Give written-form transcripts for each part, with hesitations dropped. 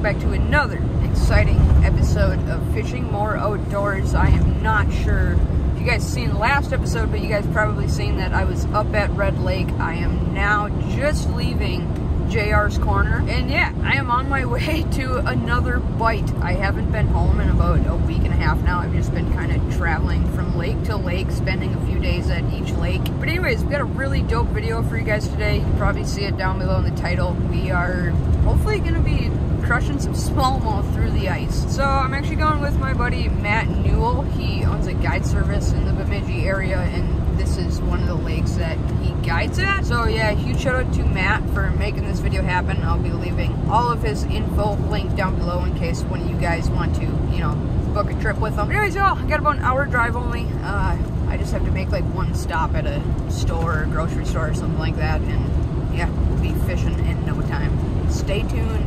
welcome back to another exciting episode of Fishing More Outdoors. I am not sure if you guys seen the last episode, but you guys probably seen that I was up at Red Lake. I am now just leaving JR's Corner, and yeah, I am on my way to another bite. I haven't been home in about a week and a half now. I've just been kind of traveling from lake to lake, spending a few days at each lake. But anyways, we've got a really dope video for you guys today. You can probably see it down below in the title. We are hopefully going to be crushing some smallmouth through the ice. So I'm actually going with my buddy Matt Newell. He owns a guide service in the Bemidji area, and this is one of the lakes that he guides at. So yeah, huge shout out to Matt for making this video happen. I'll be leaving all of his info linked down below in case one of you guys want to, you know, book a trip with him. But anyways, y'all, I got about an hour drive only. I just have to make like one stop at a store, or grocery store or something like that, and yeah, we'll be fishing in no time. Stay tuned.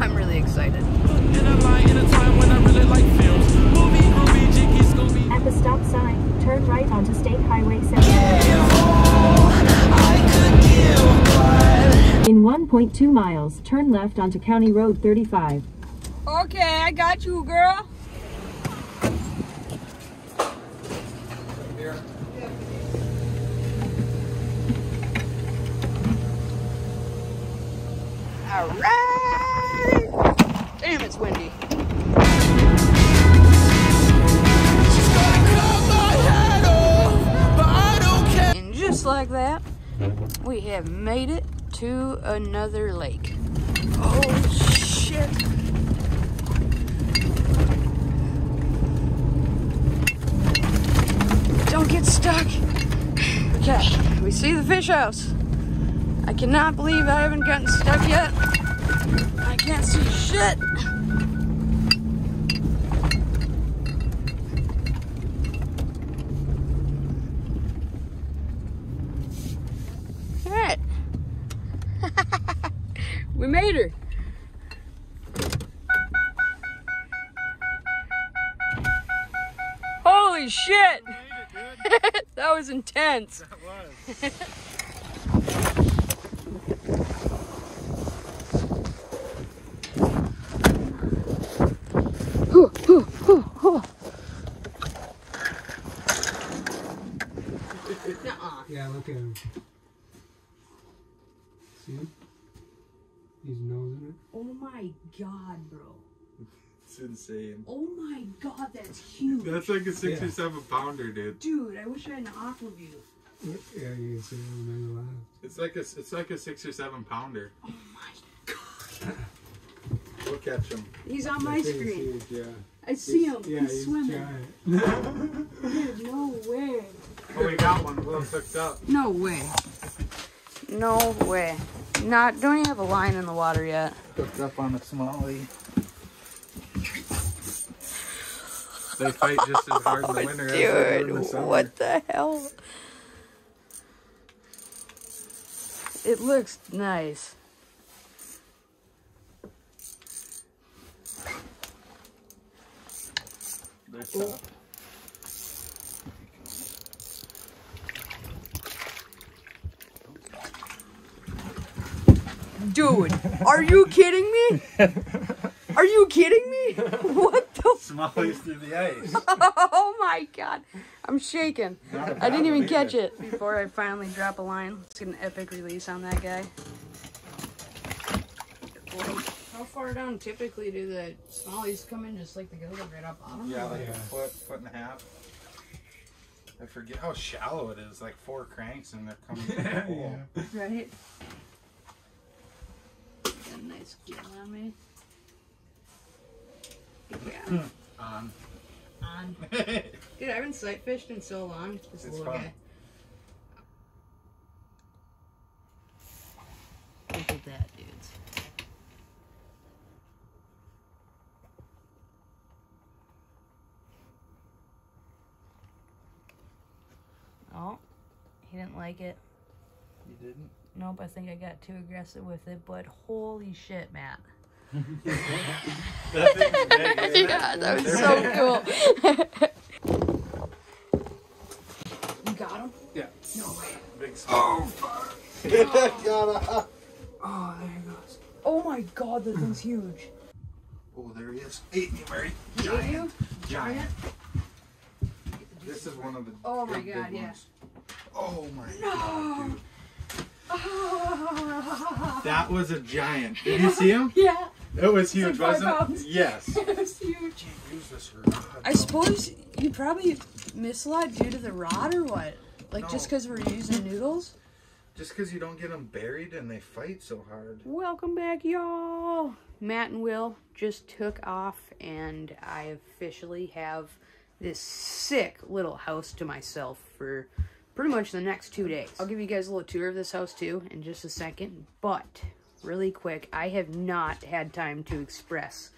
I'm really excited. At the stop sign, turn right onto State Highway 7. In 1.2 miles, turn left onto County Road 35. Okay, I got you, girl. All right! Damn, it's windy. And just like that, we have made it to another lake. Oh, shit. Don't get stuck. Okay, we see the fish house. I cannot believe I haven't gotten stuck yet. I can't see shit. All right. We made her. Holy shit. We made it, dude. That was intense. That was. Yeah, look at him. See him? He's nosing it. Oh my god, bro. It's insane. Oh my god, that's huge. That's like a 67 pounder, dude. Dude, I wish I had an aqua view. Yeah, you can see him alive. It's like a 6 or 7 pounder. Oh my god. We'll catch him. He's on my screen. Huge, yeah. I see him. Yeah, he's swimming. Giant. Dude, no way. Oh, we got one. Well, hooked up. No way. No way. Not. Don't even have a line in the water yet. Hooked up on a smallie. They fight just as hard in the winter as in the summer. What the hell? It looks nice. They're tough. Dude, are you kidding me? Are you kidding me? What the? Smallies through the ice. Oh my god, I'm shaking. I didn't even catch it before I finally drop a line. Let's get an epic release on that guy. How far down typically do the smallies come in? Just like the gills right up bottom? Yeah, like a foot and a half. I forget how shallow it is. Like 4 cranks and they're coming. Yeah. Right. Nice gill on me. Yeah. On. Dude, I haven't sight fished in so long. This little guy. Look at that, dudes. Oh, he didn't like it. You didn't? Nope, I think I got too aggressive with it, but holy shit, Matt. Yeah, that was so cool. You got him? Yeah. No way. Big spot. Oh, fuck. Oh, there he goes. Oh my god, that thing's huge. Oh, there he is. Ate me, Mary. Giant. Giant. This is one of the big ones. Oh my god, dude. Oh. That was a giant. Did you see him? Yeah. It was huge, wasn't it? Yes. It was huge. I suppose you probably miss a lot due to the rod or what? Like just because we're using noodles? Just because you don't get them buried and they fight so hard. Welcome back, y'all. Matt and Will just took off and I officially have this sick little house to myself for pretty much the next 2 days. I'll give you guys a little tour of this house too in just a second, but really quick, I have not had time to express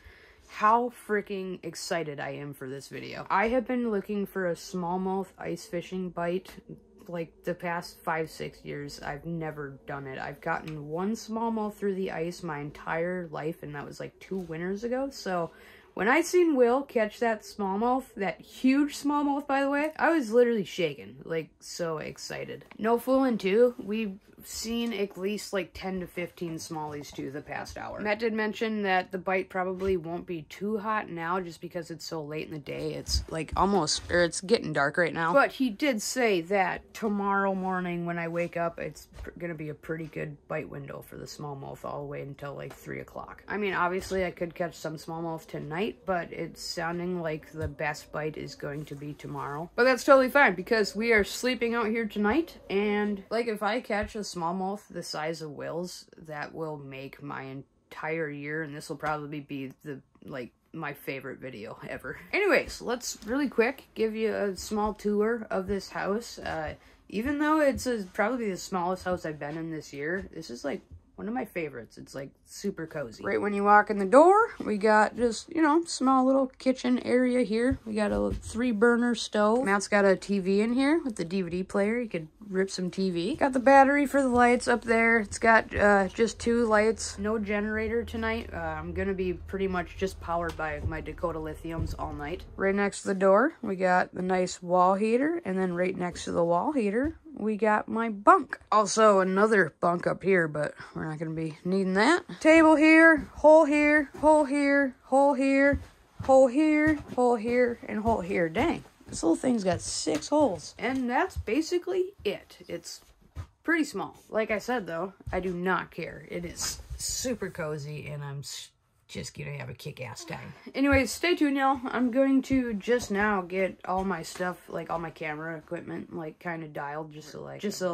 how freaking excited I am for this video. I have been looking for a smallmouth ice fishing bite like the past 5-6 years. I've never done it. I've gotten one smallmouth through the ice my entire life, and that was like 2 winters ago. So when I seen Will catch that smallmouth, that huge smallmouth, by the way, I was literally shaking, like so excited. No fooling too, we've seen at least like 10 to 15 smallies too the past hour. Matt did mention that the bite probably won't be too hot now just because it's so late in the day. It's like almost, or it's getting dark right now. But he did say that tomorrow morning when I wake up, it's gonna be a pretty good bite window for the smallmouth all the way until like 3 o'clock. I mean, obviously I could catch some smallmouth tonight, but it's sounding like the best bite is going to be tomorrow. But that's totally fine because we are sleeping out here tonight, and like if I catch a smallmouth the size of Will's, that will make my entire year, and this will probably be the like my favorite video ever. Anyways, let's really quick give you a small tour of this house. Even though it's probably the smallest house I've been in this year, this is like one of my favorites. It's like super cozy. Right when you walk in the door, we got just, you know, small little kitchen area here. We got a 3-burner stove. Matt's got a TV in here with the DVD player. You could rip some TV. Got the battery for the lights up there. It's got just 2 lights. No generator tonight. I'm gonna be pretty much just powered by my Dakota Lithiums all night. Right next to the door, we got the nice wall heater. And then right next to the wall heater, we got my bunk. Also another bunk up here, but we're not gonna be needing that. Table here, hole here, hole here, hole here, hole here, hole here, and hole here. Dang, this little thing's got 6 holes. And that's basically it. It's pretty small. Like I said though, I do not care. It is super cozy and I'm just gonna have a kick-ass time. Anyways, stay tuned, y'all. I'm going to just now get all my stuff, like all my camera equipment, like kind of dialed, just so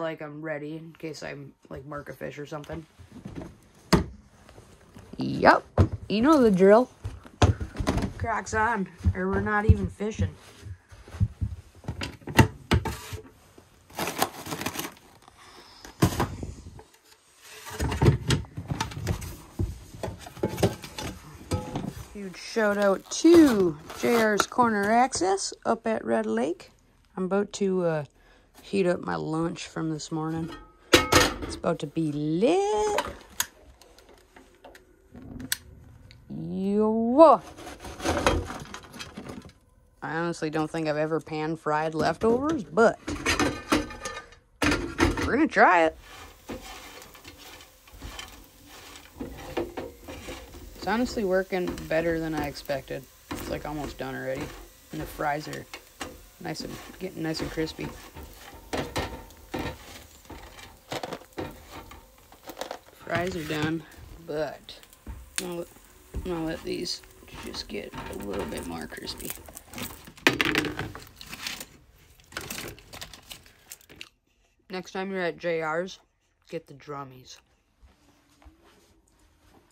like I'm ready in case I'm like mark a fish or something. Yup, you know the drill. Cracks on, or we're not even fishing. Huge shout out to JR's Corner Access up at Red Lake. I'm about to heat up my lunch from this morning. It's about to be lit. Yo! I honestly don't think I've ever pan fried leftovers, but we're gonna try it. It's honestly working better than I expected. It's like almost done already. And the fries are nice and getting nice and crispy. Fries are done, but I'm gonna let these just get a little bit more crispy. Next time you're at JR's, get the drummies.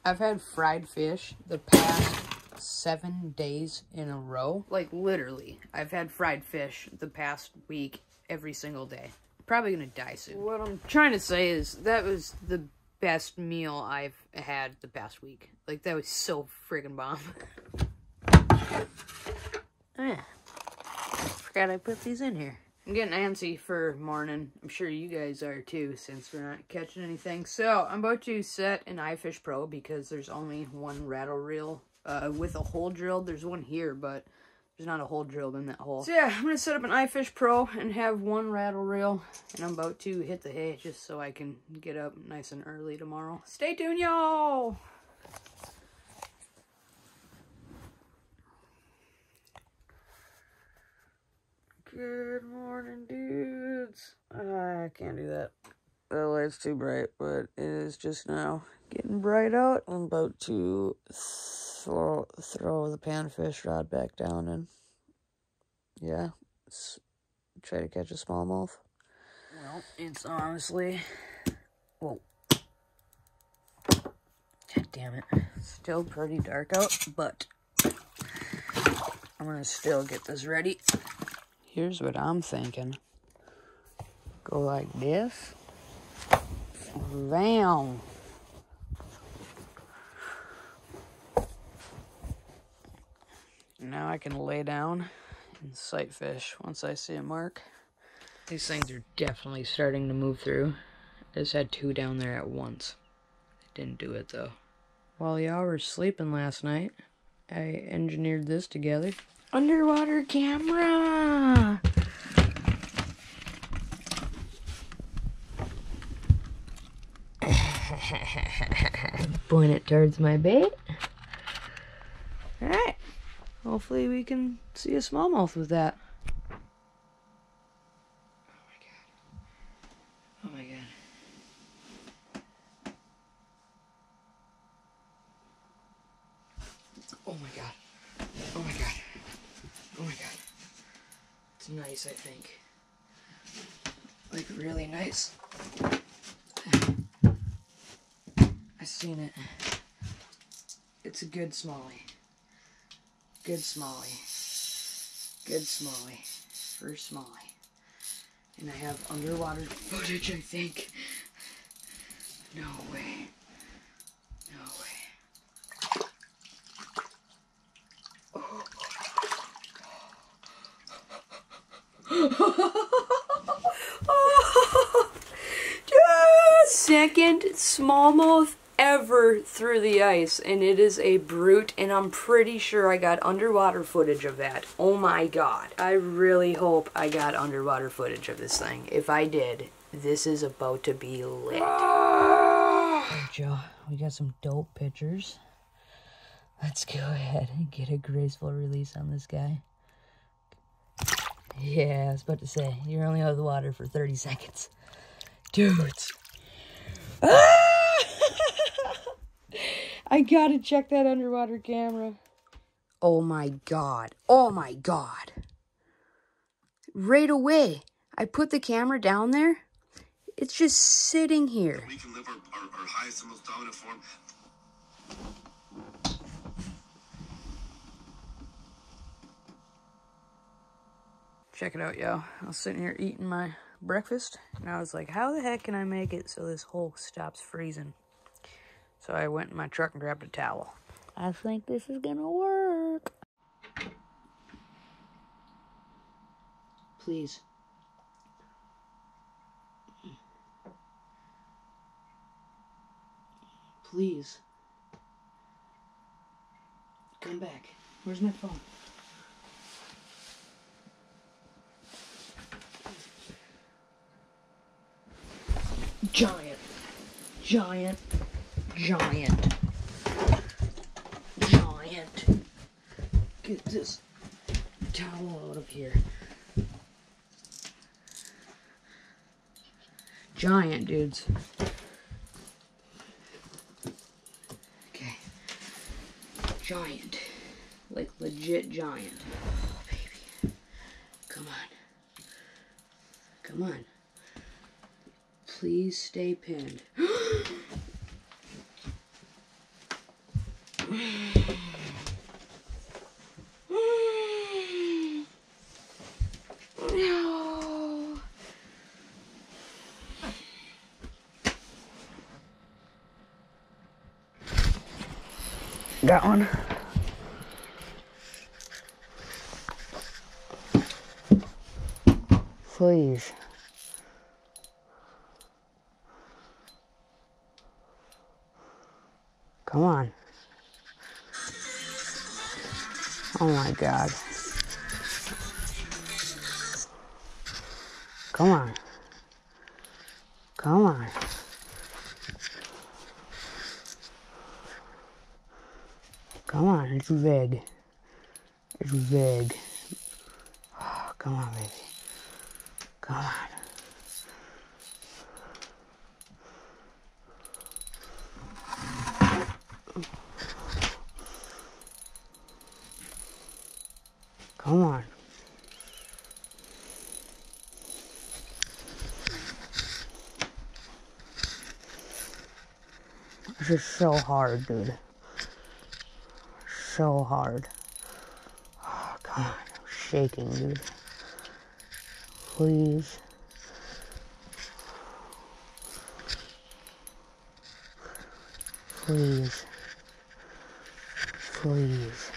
I've had fried fish the past 7 days in a row. Like, literally, I've had fried fish the past week every single day. Probably gonna die soon. What I'm trying to say is that was the best meal I've had the past week. Like, that was so friggin' bomb. Forgot I put these in here. I'm getting antsy for morning. I'm sure you guys are too, since we're not catching anything. So I'm about to set an iFish Pro because there's only one rattle reel with a hole drilled. There's one here, but there's not a hole drilled in that hole. So yeah, I'm gonna set up an iFish Pro and have one rattle reel, and I'm about to hit the hay just so I can get up nice and early tomorrow. Stay tuned, y'all. Good morning, dudes. I can't do that. The light's too bright, but it is just now getting bright out. I'm about to throw the panfish rod back down and, yeah, try to catch a smallmouth. Well, it's honestly, whoa, God damn it, it's still pretty dark out, but I'm gonna still get this ready. Here's what I'm thinking. Go like this. Bam. Now I can lay down and sight fish once I see a mark. These things are definitely starting to move through. I just had two down there at once. They didn't do it though. While y'all were sleeping last night, I engineered this together. Underwater camera! Point it towards my bait. Alright. Hopefully we can see a smallmouth with that. Oh my god. Oh my god. Oh my god. Oh my god. Oh my god. It's nice, I think. Like, really nice. I've seen it. It's a good smallie. Good smallie. Good smallie. First smallie. And I have underwater footage, I think. No way. No way. Oh. Second smallmouth ever through the ice, and it is a brute, and I'm pretty sure I got underwater footage of that. Oh my god. I really hope I got underwater footage of this thing. If I did, this is about to be lit. Alright, y'all, we got some dope pictures. Let's go ahead and get a graceful release on this guy. Yeah, I was about to say, you're only out of the water for 30 seconds. Dudes. Ah! I gotta check that underwater camera. Oh my god. Oh my god. Right away, I put the camera down there. It's just sitting here. We can live our highest and most dominant form. Check it out, yo. I was sitting here eating my breakfast, and I was like, how the heck can I make it so this hole stops freezing? So I went in my truck and grabbed a towel. I think this is gonna work. Please. Please. Come back. Where's my phone? Giant. Giant. Giant. Giant. Get this towel out of here. Giant, dudes. Okay. Giant. Like, legit giant. Oh, baby. Come on. Come on. Please stay pinned. No. Got one. Please. Come on. Oh my god. Come on. Come on. Come on, it's big. It's big. Oh Come on, baby. Come on. Come on. This is so hard, dude. So hard. Oh, God. I'm shaking, dude. Please. Please. Please.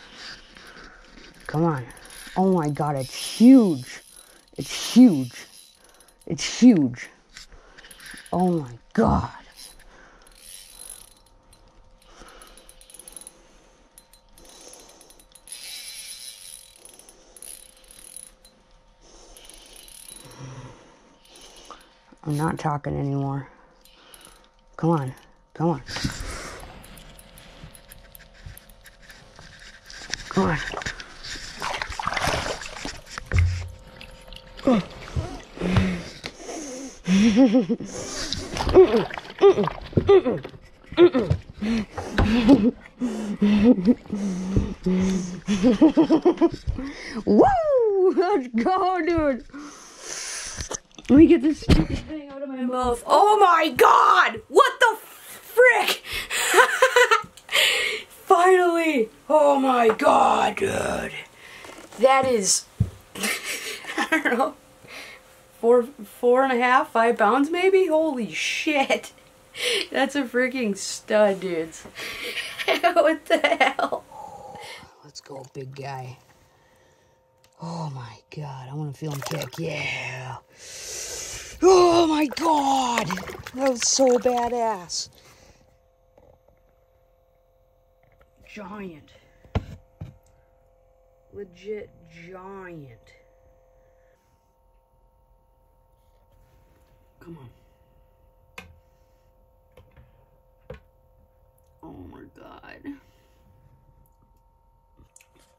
Come on. Oh my God, it's huge. It's huge. It's huge. Oh my God. I'm not talking anymore. Come on. Come on. Come on. Woo! Let's go, dude! Let me get this stupid thing out of my mouth. Oh my God! What the frick? Finally! Oh my God, dude. That is, I don't know, four and a half, 5 pounds maybe? Holy shit. That's a freaking stud, dudes. What the hell? Let's go, big guy. Oh my God, I want to feel him kick, yeah. Oh my God, that was so badass. Giant. Legit giant. Come on. Oh my God.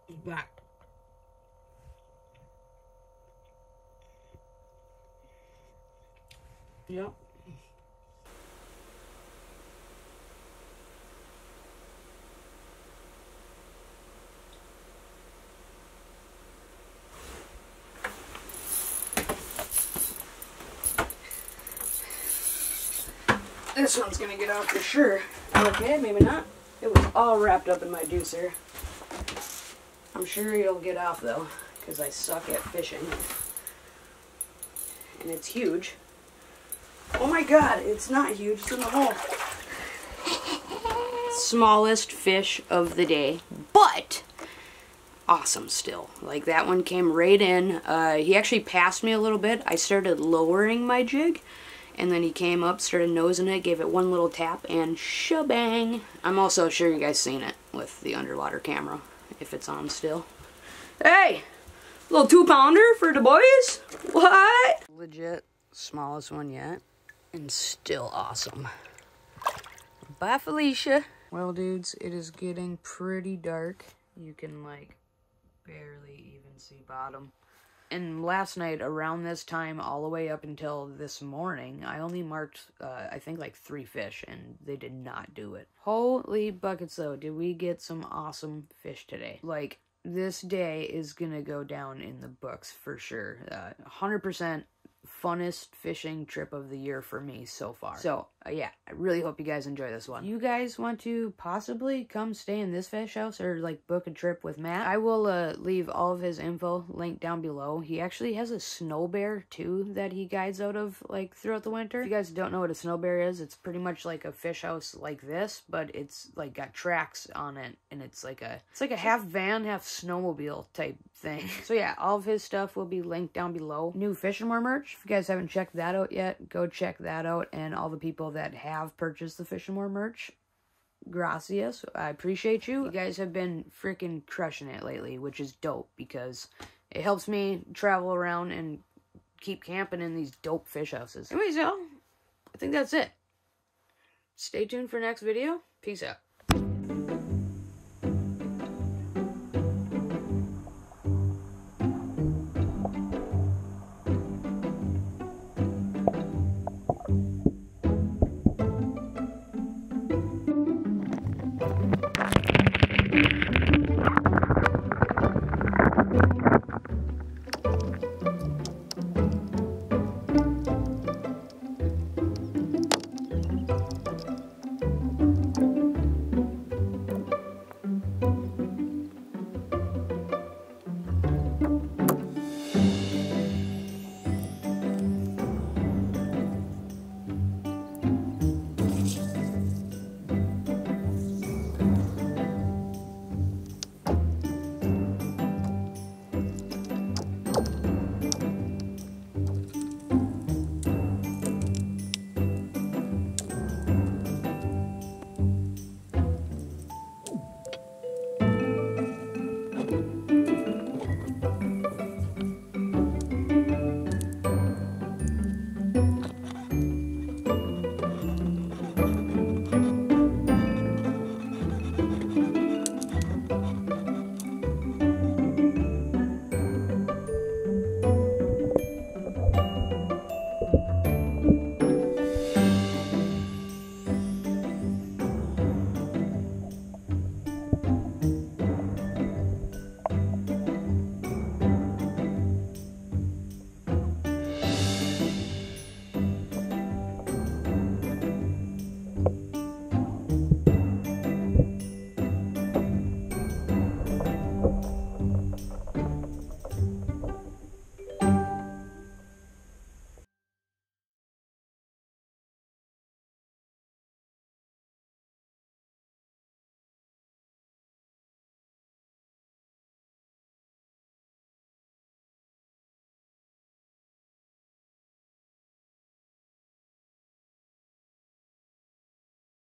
He's back. Yep. This one's gonna get off for sure. Okay, maybe not. It was all wrapped up in my juicer. I'm sure it'll get off though, because I suck at fishing. And it's huge. Oh my God, it's not huge, it's in the hole. Smallest fish of the day, but awesome still. Like that one came right in. He actually passed me a little bit. I started lowering my jig, and then he came up, started nosing it, gave it one little tap, and shebang. I'm also sure you guys seen it with the underwater camera, if it's on still. Hey, little 2-pounder for the boys? What? Legit smallest one yet. And still awesome. Bye, Felicia. Well, dudes, it is getting pretty dark. You can, like, barely even see bottom. And last night, around this time, all the way up until this morning, I only marked, I think, like 3 fish, and they did not do it. Holy buckets, though, did we get some awesome fish today. Like, this day is gonna go down in the books for sure. 100%. Funnest fishing trip of the year for me so far. So yeah, I really hope you guys enjoy this one. You guys want to possibly come stay in this fish house or like book a trip with Matt? I will leave all of his info linked down below. He actually has a Snow Bear too that he guides out of like throughout the winter. If you guys don't know what a Snow Bear is, it's pretty much like a fish house like this, but it's like got tracks on it, and it's like a half van, half snowmobile type thing. So yeah, all of his stuff will be linked down below. New Fishing More merch. If you guys haven't checked that out yet, go check that out. And all the people that have purchased the Fishing More merch, gracias. I appreciate you. You guys have been freaking crushing it lately, which is dope because it helps me travel around and keep camping in these dope fish houses. Anyways, y'all, I think that's it. Stay tuned for next video. Peace out.